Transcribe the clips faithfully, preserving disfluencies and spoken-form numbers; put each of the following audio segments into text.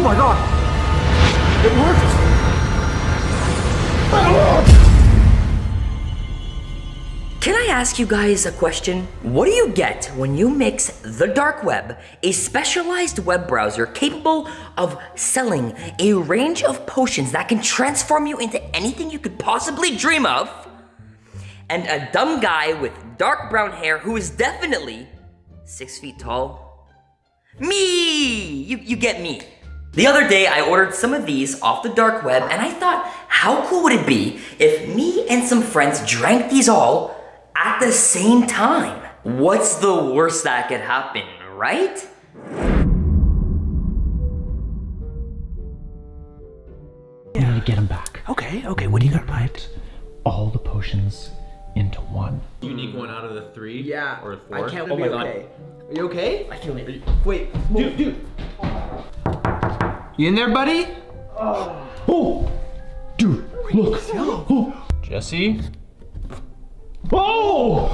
Oh my god! It worked! Oh. Can I ask you guys a question? What do you get when you mix the dark web, a specialized web browser capable of selling a range of potions that can transform you into anything you could possibly dream of, and a dumb guy with dark brown hair who is definitely six feet tall? Me! You, you get me. The other day, I ordered some of these off the dark web, and I thought, how cool would it be if me and some friends drank these all at the same time? What's the worst that could happen, right? We need to get them back. Okay, okay, what do you got in mind? All the potions into one. Unique one out of the three? Yeah. Or four? I can't oh be my okay. God. Are you okay? I can't wait. Wait, dude, dude. You in there, buddy? Oh, oh. Dude, look. Oh. Jesse? Oh!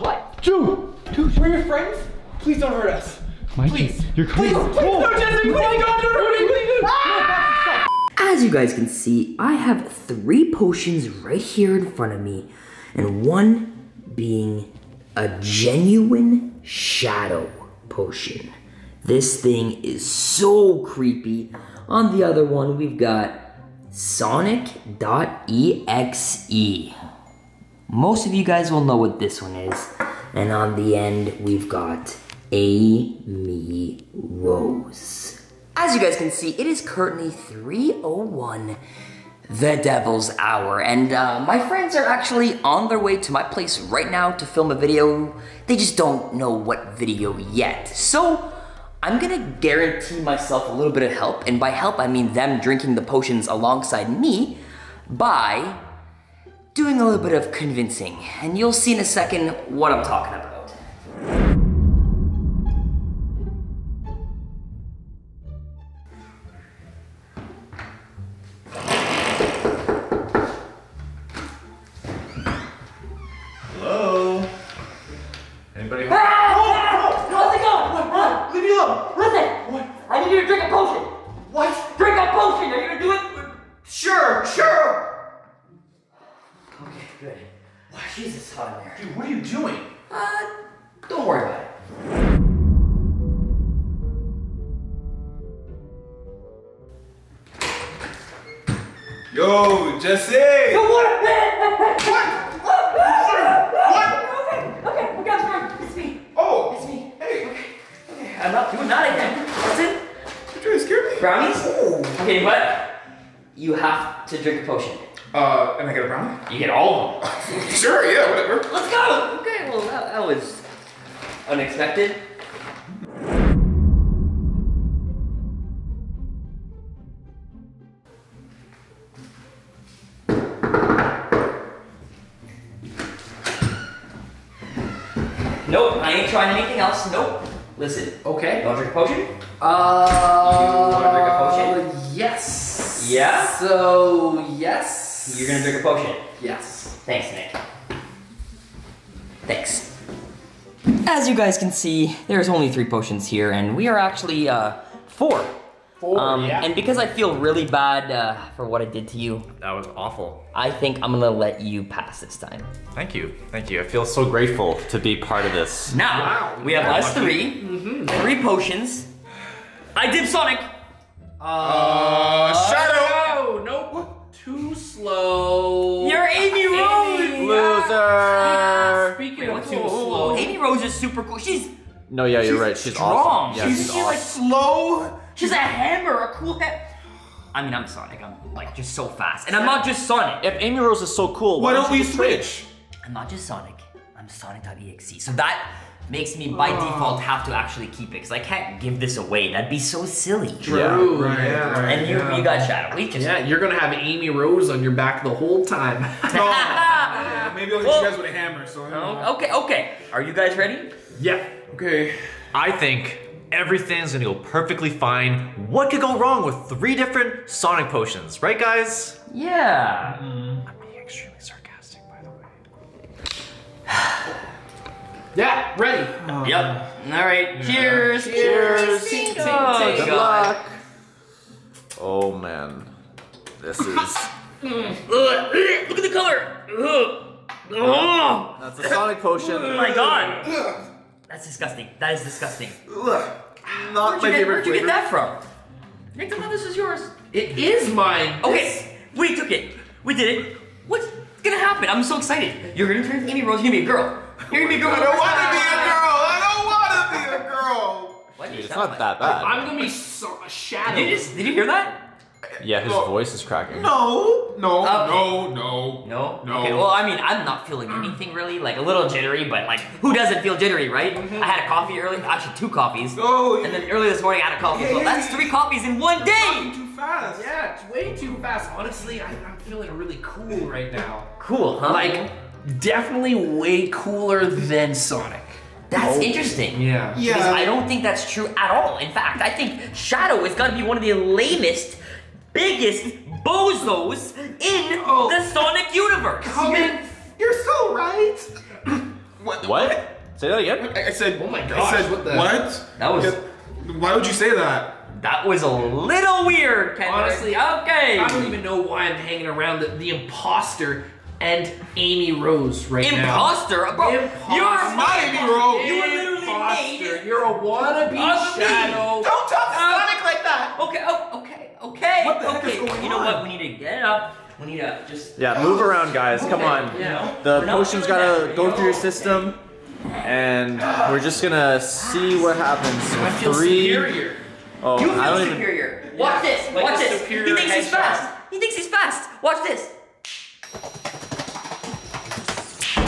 What? Dude! Dude, we're your friends? Please don't hurt us. Mikey, please. You're crazy. Please, please, oh. No, Jesse, please, oh. God, don't hurt me, please, ah! As you guys can see, I have three potions right here in front of me, and one being a genuine shadow potion. This thing is so creepy. On the other one, we've got Sonic dot E X E. Most of you guys will know what this one is. And on the end, we've got Amy Rose. As you guys can see, it is currently three oh one, the Devil's Hour, and uh, my friends are actually on their way to my place right now to film a video. They just don't know what video yet. So I'm gonna guarantee myself a little bit of help, and by help I mean them drinking the potions alongside me by doing a little bit of convincing, and you'll see in a second what I'm talking about. Yo, Jesse! Yo, what? What? What? What? Okay, okay, okay, I'm fine. It's me. Oh, it's me. Hey, okay, okay. I'm not doing that again. That's it. You're trying to scare me. Brownies? Oh. Okay, but you have to drink a potion. Uh, and I get a brownie? You get all of them. Sure, yeah, whatever. Let's go. Okay, well, that, that was unexpected. Trying anything else? Nope. Listen. Okay. Don't drink a potion? Uh. You wanna drink a potion? Yes. Yeah? So, yes. You're gonna drink a potion? Yes. Thanks, Nick. Thanks. As you guys can see, there's only three potions here, and we are actually, uh, four. Four? Um, yeah. And because I feel really bad uh, for what I did to you. That was awful. I think I'm gonna let you pass this time. Thank you, thank you. I feel so grateful to be part of this. Now, wow. we have yeah, us three, mm-hmm. three potions. I did Sonic. Uh, uh Shadow. No, nope, too slow. You're Amy Rose. Amy. Loser. Yeah. Speaking Wait, of too slow. Amy Rose is super cool. She's, no, yeah, you're she's right, she's strong. Awesome. Yeah, she's, she's awesome. Like slow. She's a hammer, a cool hammer. I mean, I'm Sonic, I'm like just so fast. And I'm not just Sonic. If Amy Rose is so cool, why, why don't we switch? I'm not just Sonic, I'm Sonic dot E X E. So that makes me by oh. default have to actually keep it, because I can't give this away. That'd be so silly. True, yeah, right, yeah, right, and you, yeah. you got Shadow. We just, yeah, you're gonna have Amy Rose on your back the whole time. No, yeah, maybe I'll hit well, you guys with a hammer, so I don't know. Okay, okay, are you guys ready? Yeah. Okay. I think everything's gonna go perfectly fine. What could go wrong with three different Sonic potions, right guys? Yeah. Mm-hmm. I'm being extremely sarcastic, by the way. Yeah, ready. Oh. Yep. All right, yeah. Cheers. Cheers. Cheers. Cheers. Cheers. Cheers. Cheers. Good luck. Oh man, this is. Look at the color. Oh, that's a Sonic potion. Oh my god. That's disgusting. That is disgusting. Ugh. Not my favorite flavor. Where'd you get that from? I don't know, this is yours. It is mine. Okay, we took it. We did it. What's gonna happen? I'm so excited. You're gonna turn into Amy Rose. You're gonna be a girl. You're gonna be a girl. I don't want to be a girl. I don't want to be a girl. What? Dude, it's not that bad. I'm gonna be so Shadow. Did you just? Did you hear that? Yeah, his voice is cracking. No, no, no, no, no, no. Okay, well, I mean, I'm not feeling anything really. Like a little jittery, but like, who doesn't feel jittery, right? I had a coffee earlier, actually two coffees. Oh. And then earlier this morning, I had a coffee. So that's three coffees in one day. Too fast. Yeah, it's way too fast. Honestly, I'm feeling really cool right now. Cool, huh? Like, definitely way cooler than Sonic. That's oh. interesting. Yeah. Yeah. Because I don't think that's true at all. In fact, I think Shadow is gonna be one of the lamest. Biggest bozos in oh. the Sonic universe. You're, you're so right. What? What? Say that again. I, I said. Oh my gosh. I said, what the? What? That was. Why would you say that? That was a little weird, Ken. Honestly, okay. I don't even know why I'm hanging around the, the imposter and Amy Rose right imposter? now. Bro, imposter, you're my Amy Rose. You were literally made. You're a wannabe Shadow. Don't talk to um, Sonic like that. Okay. Oh, okay. Okay, what the okay. Heck is going you know on? What? We need to get it up. We need to just. Yeah, move around, guys. Okay. Come on. Yeah. The potion's gotta go through your system. And we're just gonna see what happens. So I feel three. Superior. Oh, you I feel don't superior. Even... Watch yeah. this. Like Watch this. He thinks he's shot. fast. He thinks he's fast. Watch this.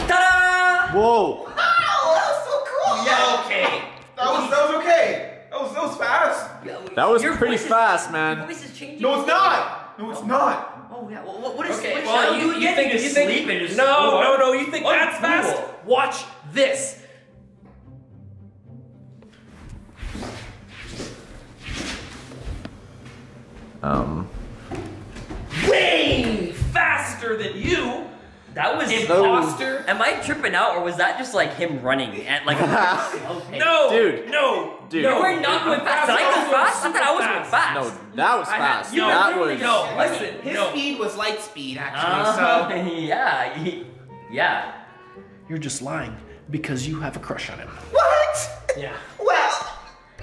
Ta da! Whoa. No, that was so cool. Yeah, okay. That was, that was okay. That was, that was fast. Yeah, that was pretty is, fast, man. Your voice is changing. No, it's not. No, it's oh. not. Oh, yeah. Well, what, what is okay. what well, you, you, you think it's sleeping? Sleep no, no, no. You think oh, that's fast? Cool. Watch this. Um. Way faster than you. That was imposter. So... Am I tripping out, or was that just like him running at like? A... no, dude, no, dude. No, we're not going fast. Did I go fast? I thought I was going fast. No, that was fast. Had, no, that was no. Listen, his no. speed was light speed, actually. Uh, so yeah, he, yeah. You're just lying because you have a crush on him. What? Yeah. Well,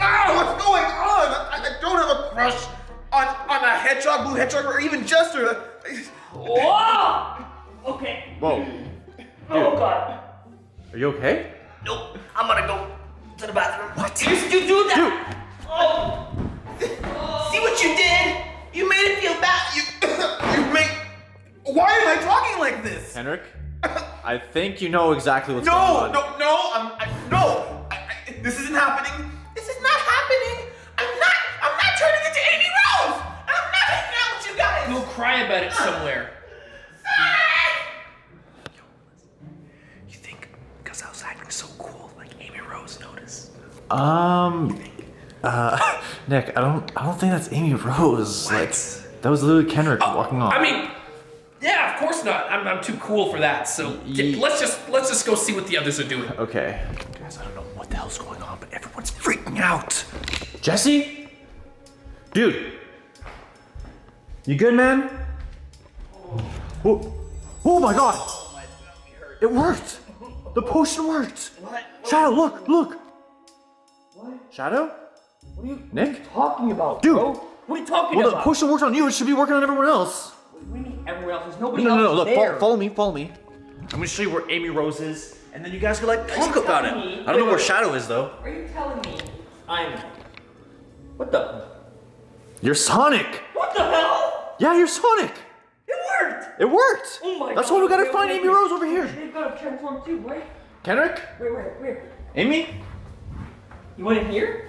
oh, what's going on? I, I don't have a crush on on a hedgehog, blue hedgehog, or even Jester. Whoa! Okay. Whoa. Dude. Oh god. Are you okay? Nope. I'm gonna go to the bathroom. What? You, you do that? Dude. Oh. Oh. See what you did? You made it feel bad. You. you make. Why am I talking like this? Henrik. I think you know exactly what's no, going on. No. No. No. I'm. I, no. I, I, this isn't happening. This is not happening. I'm not. I'm not turning into Amy Rose. I'm not hanging out with you guys. You'll cry about it somewhere. I was acting so cool, like Amy Rose noticed. Um, uh, Nick, I don't, I don't think that's Amy Rose. What? Like, that was literally Kendrick oh, walking off. I mean, yeah, of course not. I'm, I'm too cool for that. So Ye let's just, let's just go see what the others are doing. Okay. Guys, I don't know what the hell's going on, but everyone's freaking out. Jesse, dude, you good, man? Oh, oh my God! It worked. The potion worked! What? What? Shadow, look, look! What? Shadow? What are you Nick? talking about, Dude, bro? What are you talking well, about? Well, the potion worked on you, it should be working on everyone else. What do you mean everyone else? There's nobody no, no, else No, no, no, follow, follow me, follow me. I'm gonna show you where Amy Rose is, and then you guys can like talk about it. Me? I don't wait, know where wait. Shadow is, though. Are you telling me I'm... What the? You're Sonic! What the hell? Yeah, you're Sonic! It worked! It worked! Oh my That's God. why we gotta wait, find wait, Amy wait. Rose over here! They've gotta transform too, right? Kendrick? Wait, wait, wait. Amy? You went in here?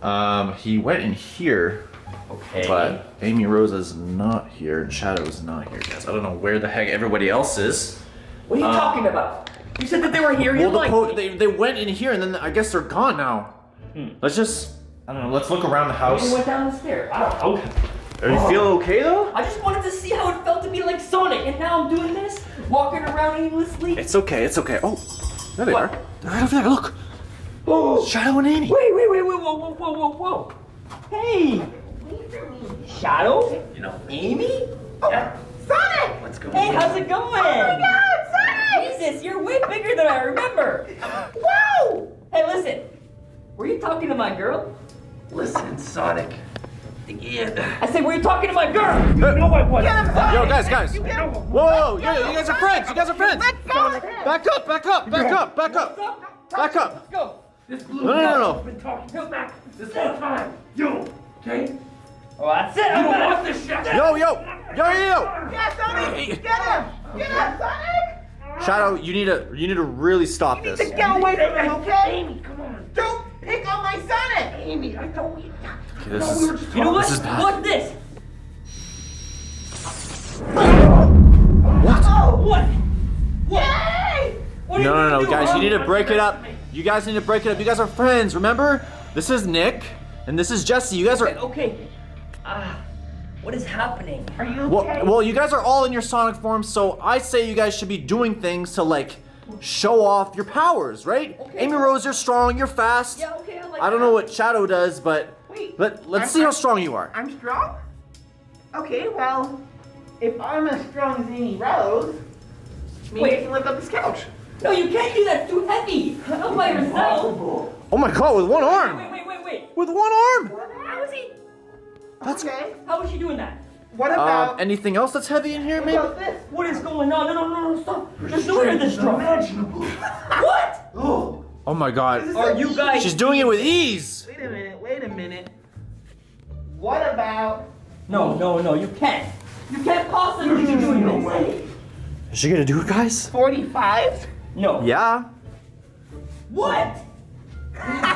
Um, he went in here. Okay. But Amy Rose is not here and Shadow is not here, guys. I don't know where the heck everybody else is. What are you um, talking about? You said that they were here. Well, the po they, they went in here and then I guess they're gone now. Hmm. Let's just, I don't know, let's look around the house. They went down the stairs. I don't know. Are you oh. feel okay though? I just wanted to see how it felt to be like Sonic, and now I'm doing this, walking around aimlessly. It's okay, it's okay. Oh, there they what? are. They're right over there. Look. Oh, Shadow and Amy. Wait, wait, wait, wait, whoa, whoa, whoa, whoa, whoa. Hey, what are you doing? Shadow? You know. Amy? Oh, yeah. Sonic! Let's go. Hey, how's it going? Oh my god, Sonic! Jesus, you're way bigger than I remember. Whoa! Hey, listen. Were you talking to my girl? Listen, Sonic. Yeah. I said, were you talking to my girl? You know I was. Yo, guys, guys. Whoa, yeah, you guys are friends. You guys are friends. Let's go. Back up, back up, back up, back up. Back up. Let's go. This blue guy has been talking smack this whole time. Yo, okay? Oh, that's it. You don't want this shit. Yo, yo. Yo, yo. Yeah, Sonic. Get him. Get him, Sonic. Shadow, you need to, you need to really stop this. You need to get away from him, okay? Amy, come on. Don't pick on my Sonic. Amy, I don't want you. Okay, this no, is, we you know what? This is what's this? What? Oh, what? What? Yay! What no, no, no, guys! You need to break it up. You guys need to break it up. You guys are friends, remember? This is Nick, and this is Jesse. You guys are okay. okay. Uh, what is happening? Are you okay? Well, well, you guys are all in your Sonic form, so I say you guys should be doing things to like show off your powers, right? Okay. Amy Rose, you're strong. You're fast. Yeah, okay. I, like I don't that. know what Shadow does, but. Let, let's I'm, see how strong you are. I'm strong? Okay, well, if I'm as strong as Amy Rose, maybe I can lift up this couch. No, you can't do that. It's too heavy. Not by yourself. Oh my god, with one arm. Wait, wait, wait, wait. wait. With one arm. What? How is he? That's okay. How is she doing that? What about... Um, anything else that's heavy in here, maybe? What about this? What is going on? No, no, no, no, stop. There's no way this strong. What? Oh. oh my god. Are you guys... She's doing it with ease. Wait a minute, wait a minute. What about... No, no, no, you can't. You can't possibly be doing no way. Is she gonna do it, guys? forty-five? No. Yeah. What?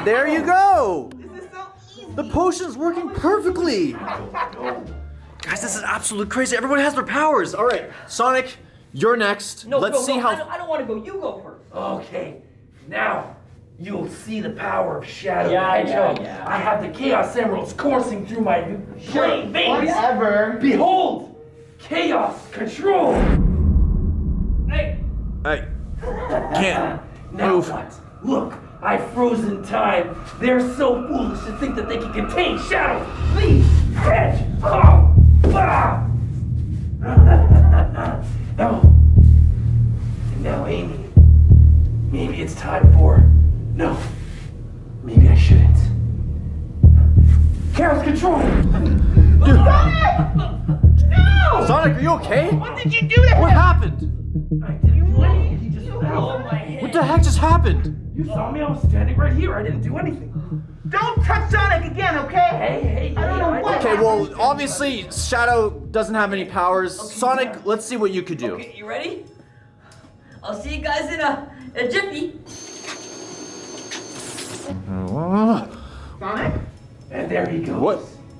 There you go. This is so easy. The potion's working perfectly. Guys, this is absolutely crazy. Everyone has their powers. All right, Sonic, you're next. No, Let's go, see go. how... I don't, I don't want to go. You go first. Okay, now. You'll see the power of Shadow. Yeah, I know. Yeah. I have the Chaos Emeralds coursing through my brain veins. Whatever. Behold, Chaos Control. Hey. Hey. Can't now move. What? Look, I've frozen time. They're so foolish to think that they can contain Shadow. Please, catch. Oh, ah. Now, and now, Amy. Maybe it's time for. No, maybe I shouldn't. Chaos Control! Dude. Sonic! No! Sonic, are you okay? What did you do to him? What happened? I didn't do anything. He just fell on my head. What the heck just happened? You saw me, I was standing right here. I didn't do anything. Don't touch Sonic again, okay? Hey, hey, hey. I don't know I what Okay, happened. well, obviously, Shadow doesn't have any powers. Okay, Sonic, yeah. let's see what you could do. Okay, you ready? I'll see you guys in a, a jiffy. Sonic? And there he goes.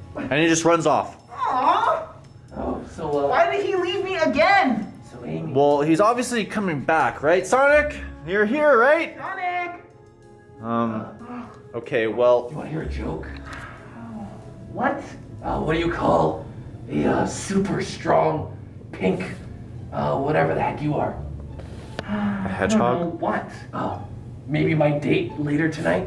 What? And he just runs off. Aww. Oh, so uh, why did he leave me again? So Amy. Well, he's obviously coming back, right? Sonic, you're here, right? Sonic. Um. Okay. Well. Do you want to hear a joke? What? Uh, what do you call the uh, super strong pink, uh, whatever the heck you are? A hedgehog. I don't know what? Oh, maybe my date later tonight.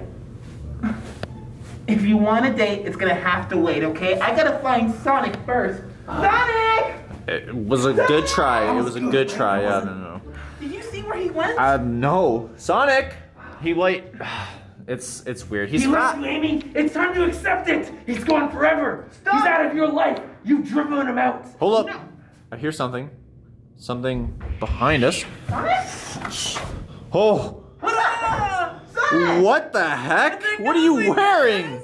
If you want a date, it's gonna have to wait, okay? I gotta find Sonic first. Uh, Sonic! It was a Sonic! good try. It was a good try. Yeah, I don't know. Did you see where he went? Um, no. Sonic! He like, it's it's weird. He's not. He Amy. It's time to accept it. He's gone forever. Stop. He's out of your life. You've driven him out. Hold up. No. I hear something. Something behind us. Sonic? Oh. What the heck? What are you wearing?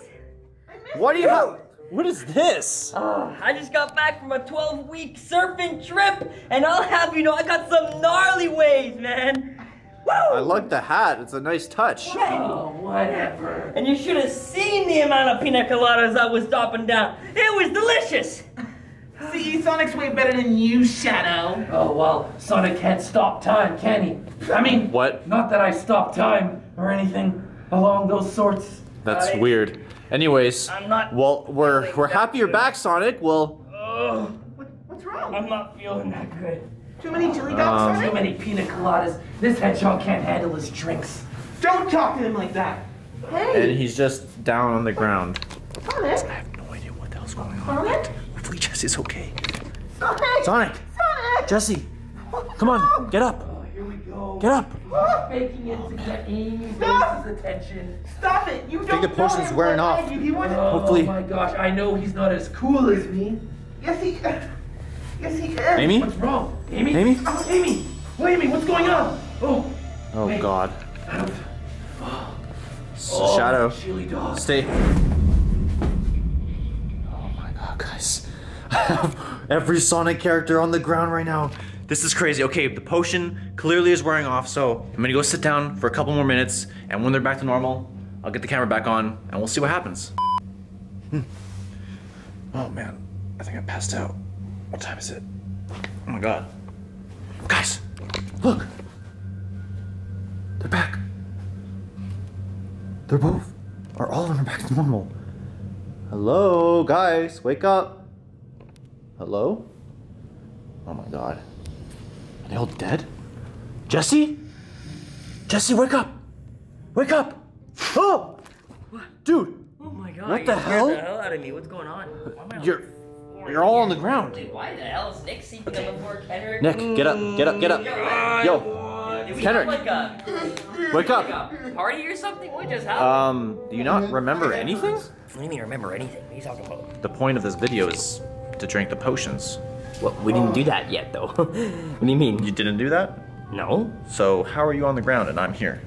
What do you have? What is this? Uh, I just got back from a twelve week surfing trip, and I'll have you know I got some gnarly waves, man. Woo! I like the hat. It's a nice touch. Oh, whatever. And you should have seen the amount of pina coladas I was dropping down. It was delicious. See, Sonic's way better than you, Shadow. Oh, well, Sonic can't stop time, can he? I mean, what? Not that I stop time or anything along those sorts. That's uh, weird. Anyways, I'm not well, we're we're happy you're back, Sonic. Well, uh, what, what's wrong? I'm not feeling that good. Too many chili dogs, um, too many pina coladas. This hedgehog can't handle his drinks. Don't talk to him like that. Hey. And he's just down on the ground. Sonic. I have no idea what the hell's going on. Sonic? Hopefully Jesse's okay. Sonic! Sonic! Sonic! Jesse! Come on, get up! Oh, here we go. Get up! Faking it to get Amy Rose's attention. Stop it! You don't know potion's wearing off. You. He oh, hopefully. My gosh, I know he's not as cool as me. Yes, he uh, Yes, he is. Amy? What's wrong? Amy? Amy? Oh, Amy! Well, Amy, what's going on? Oh! Oh, wait. God. I don't... Oh, Shadow, dog. Stay. Oh my God, guys. I have every Sonic character on the ground right now. This is crazy. Okay, the potion clearly is wearing off, so I'm gonna go sit down for a couple more minutes, and when they're back to normal, I'll get the camera back on, and we'll see what happens. Hmm. Oh man, I think I passed out. What time is it? Oh my God. Guys, look. They're back. They're both, are all on our back to normal. Hello, guys, wake up. Hello? Oh my God. Are they all dead? Jesse? Jesse, wake up. Wake up. Oh! What? Dude. Oh my God. What the hell? You scared the hell out of me. What's going on? Why am I you're, on you're all on the ground. Dude, why the hell is Nick sneaking okay. up before Kendrick? Nick, get up, get up, get up. God. Yo. Did we Kendrick, have like a, wake up! Like a party or something? What just happened? Um, do you not remember anything? What do you mean remember anything? What are you talking about? The point of this video is to drink the potions. Well, we didn't do that yet, though. What do you mean? You didn't do that? No. So how are you on the ground and I'm here?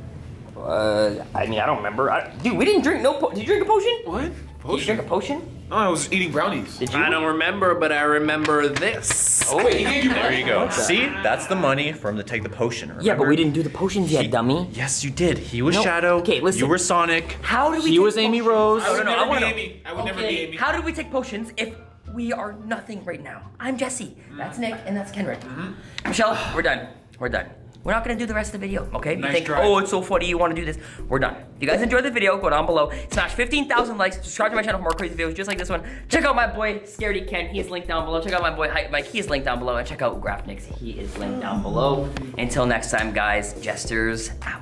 Uh, I mean, I don't remember. I, dude, we didn't drink no po- Did you drink a potion? What? Potion? Did you drink a potion? No, I was eating brownies. Did you? I don't remember, but I remember this. Oh, wait. There you go. See? That's the money for him to take the potion, remember? Yeah, but we didn't do the potions yet, he, dummy. Yes, you did. He was no. Shadow. Okay, listen. You were Sonic. How did we He was potions? Amy Rose. I would, no, no, never, I be Amy. I would okay. never be Amy. How did we take potions if we are nothing right now? I'm Jesse. That's Nick, and that's Kendrick. Mm-hmm. Michelle, we're done. We're done. We're not gonna do the rest of the video, okay? Nice you think, try. Oh, it's so funny, you wanna do this. We're done. If you guys enjoyed the video, go down below. Smash fifteen thousand likes, subscribe to my channel for more crazy videos just like this one. Check out my boy, Scaredy Ken, he is linked down below. Check out my boy, Hype Mike, he is linked down below. And check out GraphNix, he is linked down below. Until next time, guys, Jesters out.